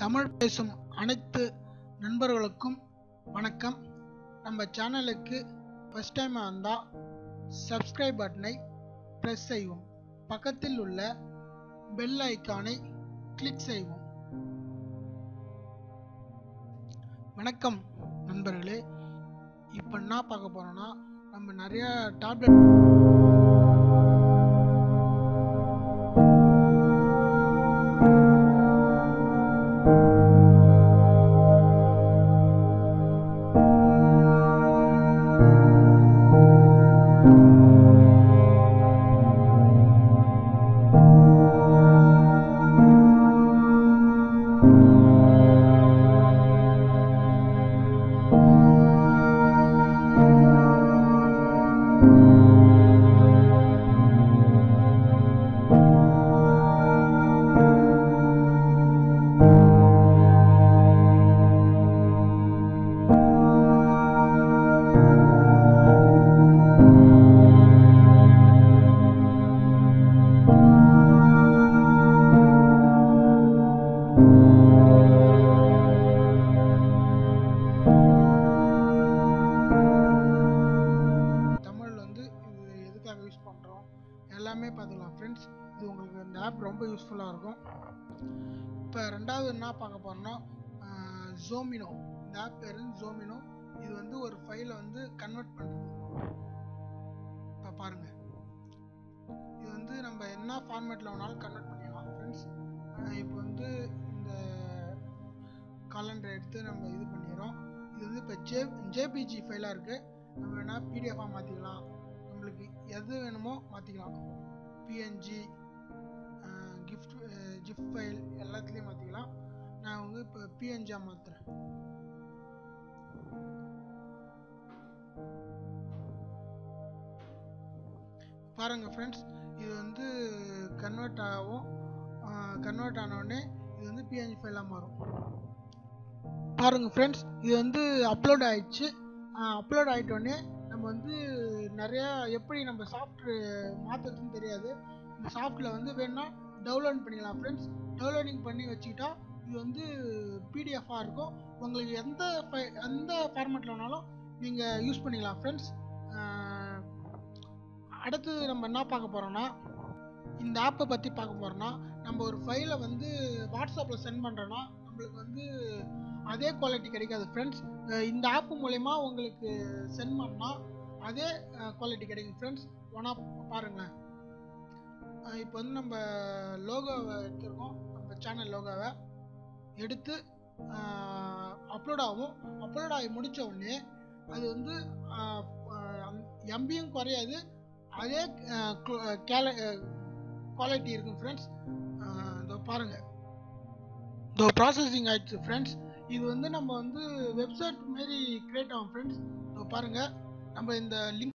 தமிழ் பேசும் அனைத்து நண்பர்களுக்கும் வணக்கம். நம்ம சேனலுக்கு ஃபஸ்ட் டைம் வந்தால் சப்ஸ்கிரைப் பட்டனை ப்ரெஸ் செய்வோம். பக்கத்தில் உள்ள பெல் ஐக்கானை கிளிக் செய்வோம். வணக்கம் நண்பர்களே. இப்போ என்ன பார்க்க போகிறோன்னா, நம்ம நிறையா டேப்லெட் எல்லாமே பார்த்துக்கலாம் ஃப்ரெண்ட்ஸ். இது உங்களுக்கு இந்த ஆப் ரொம்ப யூஸ்ஃபுல்லாக இருக்கும். இப்போ ரெண்டாவது என்ன பார்க்க போகிறோன்னா, ஜோமினோ. இந்த ஆப் பேர் ஜோமினோ. இது வந்து ஒரு ஃபைலை வந்து கன்வெர்ட் பண்ணுறது. இப்போ பாருங்கள், இது வந்து நம்ம என்ன ஃபார்மேட்டில் வேணாலும் கன்வெர்ட் பண்ணிக்கலாம் ஃப்ரெண்ட்ஸ். இப்போ வந்து இந்த காலண்டரை எடுத்து நம்ம இது பண்ணிடுறோம். இது வந்து இப்போ ஜேபிஜி ஃபைலாக இருக்குது. நம்ம வேணால் பிடிஎஃபாக மாற்றிக்கலாம். உங்களுக்கு எது வேணுமோ மாற்றிக்கலாம். பிஎன்ஜி, ஜிப் ஃபைல் எல்லாத்துலேயும் மாற்றிக்கலாம். நான் வந்து இப்போ பிஎன்ஜியாக மாற்றுறேன். பாருங்கள் ஃப்ரெண்ட்ஸ், இது வந்து கன்வெர்ட் ஆகும். கன்வெர்ட் ஆனவுடனே இது வந்து பிஎன்ஜி ஃபைலாக மாறும். பாருங்கள் ஃப்ரெண்ட்ஸ், இது வந்து அப்லோட் ஆகிடுச்சு. அப்லோட் ஆகிட்டோடனே நம்ம வந்து நிறையா எப்படி நம்ம சாஃப்ட்வேர் மாற்றுறதுன்னு தெரியாது. இந்த சாஃப்ட்வேர் வந்து வேணுன்னா டவுன்லோட் பண்ணிக்கலாம் ஃப்ரெண்ட்ஸ். டவுன்லோடிங் பண்ணி வச்சுக்கிட்டா இது வந்து பிடிஎஃபாக இருக்கும். உங்களுக்கு எந்த ஃபார்மேட்டில் வேணாலும் நீங்கள் யூஸ் பண்ணிக்கலாம் ஃப்ரெண்ட்ஸ். அடுத்தது நம்ம என்ன பார்க்க போகிறோன்னா, இந்த ஆப்பை பற்றி பார்க்க போகிறோன்னா, நம்ம ஒரு ஃபைலை வந்து வாட்ஸ்அப்பில் சென்ட் பண்ணுறோன்னா நம்மளுக்கு வந்து அதே குவாலிட்டி கிடைக்காது ஃப்ரெண்ட்ஸ். இந்த ஆப் மூலமா உங்களுக்கு சென்ட் பண்ணால் அதே குவாலிட்டி கிடைக்கும் ஃப்ரெண்ட்ஸ். ஒன்னா பாருங்கள், இப்போ வந்து நம்ம லோகோவை எடுத்துருக்கோம். நம்ம சேனல் லோகோவை எடுத்து அப்லோட் ஆகும். அப்லோட் ஆகி முடித்த உடனே அது வந்து எம்பியும் குறையாது, அதே குவாலிட்டி இருக்கும் ஃப்ரெண்ட்ஸ். இதோ பாருங்கள், இதோ ப்ராசஸிங் ஆயிடுச்சு ஃப்ரெண்ட்ஸ். இது வந்து நம்ம வந்து வெப்சைட் மாரி கிரியேட் ஆகும் ஃப்ரெண்ட்ஸ். பாருங்கள், நம்ம இந்த லிங்க்